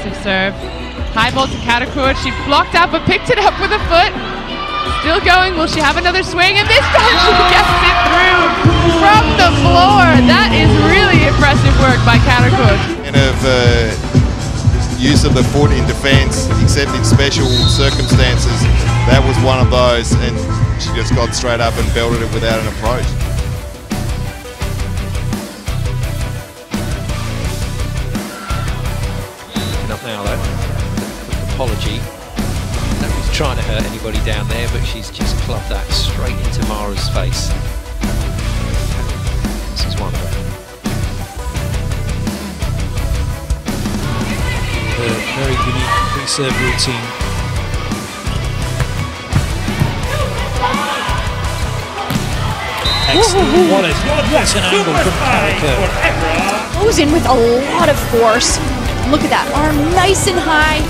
Massive serve. High ball to Karakurt. She blocked out but picked it up with a foot. Still going. Will she have another swing? And this time she gets it through from the floor. That is really impressive work by Karakurt. Kind of use of the foot in defense, except in special circumstances. That was one of those, and she just got straight up and belted it without an approach. Enough now though, apology, that was trying to hurt anybody down there, but she's just clubbed that straight into Mara's face. This is one of them. A very unique pre-serve routine. Excellent, what an angle from Karakurt. Goes in with a lot of force. Look at that arm, nice and high,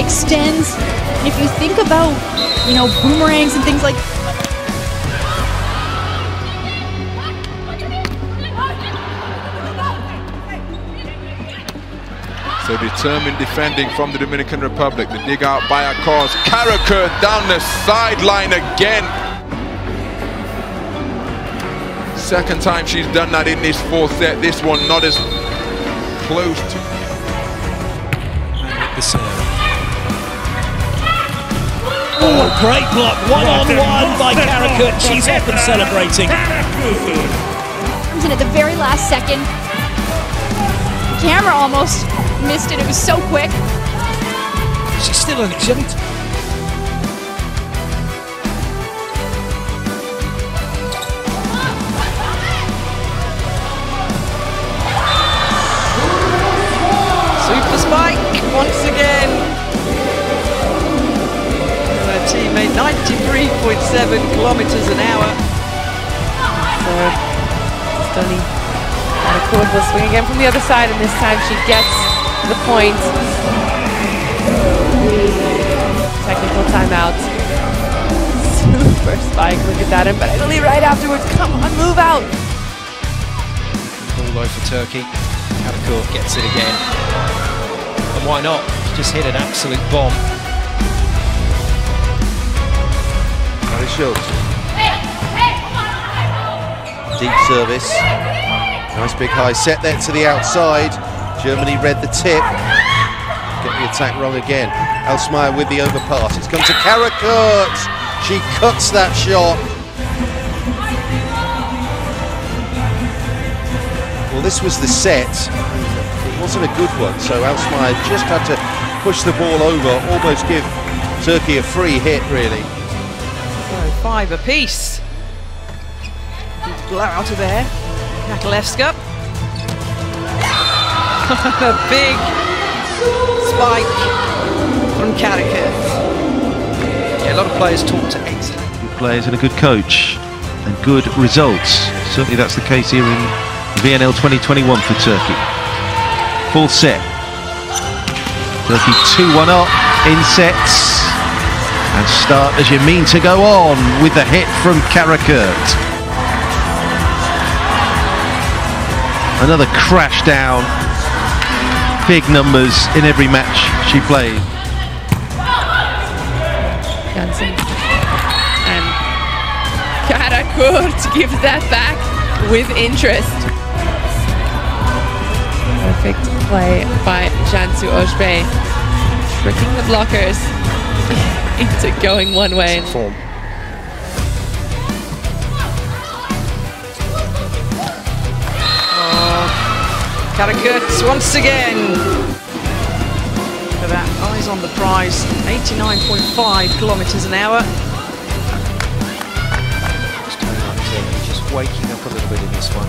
extends. And if you think about, you know, boomerangs and things like... So determined defending from the Dominican Republic. The dig out by Akos. Karakurt down the sideline again. Second time she's done that in this fourth set. This one not as close to... The serve. Oh, a great block, one-on-one by Karakurt. She's up and celebrating. Comes in at the very last second. The camera almost missed it. It was so quick. She's still in it, shouldn't. Super spike. Once again, her teammate, 93.7 kilometers an hour. So, stunning. Karakurt will swing again from the other side, and this time she gets the point. Technical timeout. Super spike, look at that. And Bentley right afterwards, come on, move out. All over Turkey, Karakurt gets it again. And why not? Just hit an absolute bomb. Nice shot. Deep service. Nice big high set there to the outside. Germany read the tip. Get the attack wrong again. Alsmeier with the overpass. It's come to Karakurt. She cuts that shot. Well, this was the set. Wasn't a good one, so Alsmeier just had to push the ball over, almost give Turkey a free hit, really. So 5 apiece. Good blow out of there. Katalevska. A big spike from Karakurt. Yeah, a lot of players talk to exit. Good players and a good coach and good results. Certainly that's the case here in VNL 2021 for Turkey. Full set. Turkey 2-1 up in sets. And start as you mean to go on with the hit from Karakurt. Another crash down. Big numbers in every match she played. Jansen. And Karakurt gives that back with interest. Perfect play by Jansu Oshbe, tricking the blockers into going one way. Form. Oh, Karakurt once again. Look at that, eyes on the prize, 89.5 kilometers an hour. Just waking up a little bit in this one.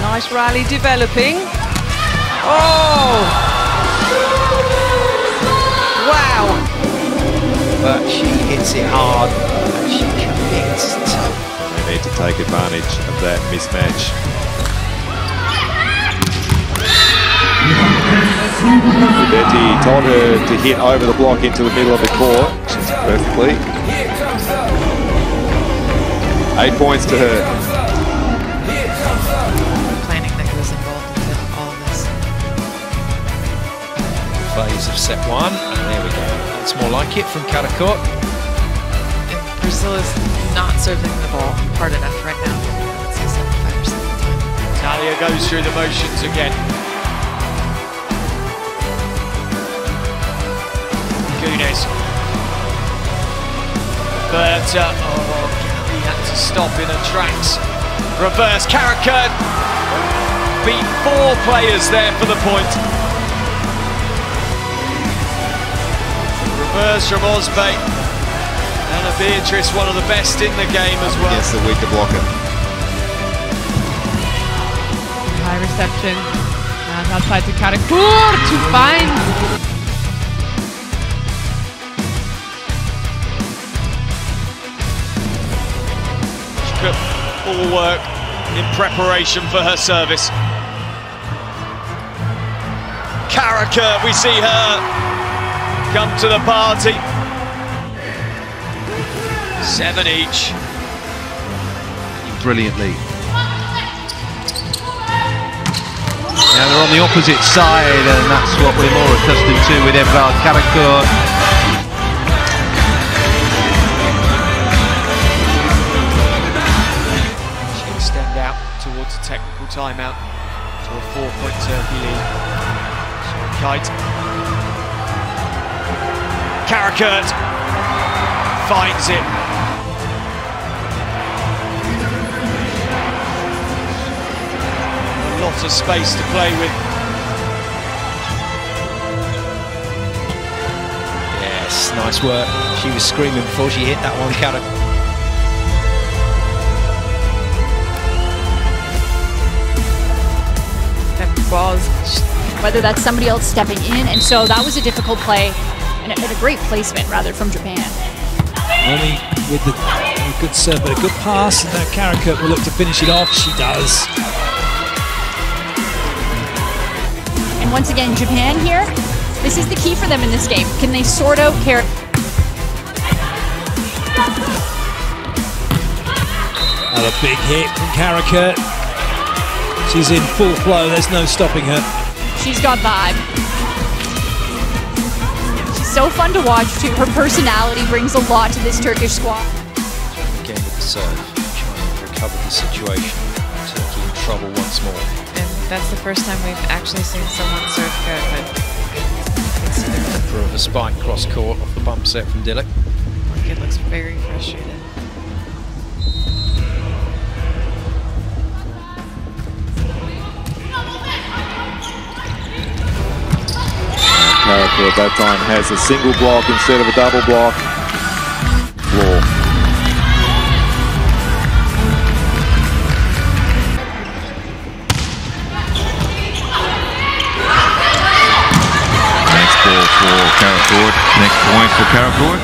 Nice rally developing. Oh! Wow! But she hits it hard. She commits. They need to take advantage of that mismatch. Betty told her to hit over the block into the middle of the court. perfectly. 8 points to her. The planning that was involved in all of this. Phase of set one, and there we go. That's more like it from Karakurt. And Brazil is not serving the ball hard enough right now. Let's see some fires at the time. Talia goes through the motions again. Gunes. But, he had to stop in her tracks. Reverse, Karakurt beat 4 players there for the point. Reverse from Oshbe. Anna Beatrice, one of the best in the game as well. Yes, the weaker blocker. High reception. And outside to Karakurt to find. All work in preparation for her service. Karakurt, we see her come to the party. 7 each. Brilliantly. Now they're on the opposite side, and that's what we're more accustomed to with Ebrar Karakurt. Towards a technical timeout to a 4-point Turkey lead. Kite. Karakurt finds it. A lot of space to play with. Yes, nice work. She was screaming before she hit that one, Karakurt. Balls, whether that's somebody else stepping in, and so that was a difficult play and a great placement rather from Japan. Only with a good serve but a good pass, and now Karakurt will look to finish it off. She does. And once again, Japan here, this is the key for them in this game. Can they sort out Karakurt? Another big hit from Karakurt. She's in full flow, there's no stopping her. She's got vibe. She's so fun to watch too. Her personality brings a lot to this Turkish squad. Again with the serve, trying to recover the situation. Turkey in trouble once more. And that's the first time we've actually seen someone serve Karakurt. Of a spike cross court off the bump set from Dilek. It looks very frustrated. Karakurt that time has a single block instead of a double block. Floor. Next ball for Karakurt. Next point for Karakurt.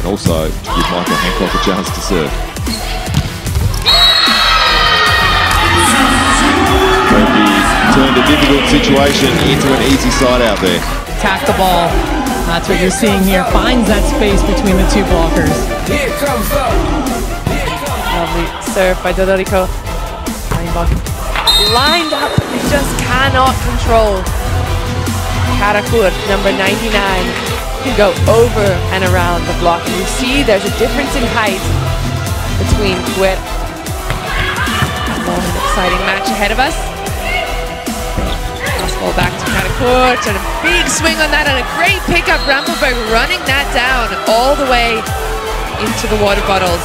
And also give Michael Hancock a chance to serve. Turned a difficult situation into an easy side out there. Attack the ball. That's what you're seeing here. Finds that space between the two blockers. Here comes up. Lovely serve by Dodorico. Lined up, they just cannot control. Karakurt, number 99, can go over and around the block. You see there's a difference in height between Guet. Long and exciting match ahead of us. Ball back to Karakurt, and a big swing on that, and a great pickup. Ramblberg running that down all the way into the water bottles.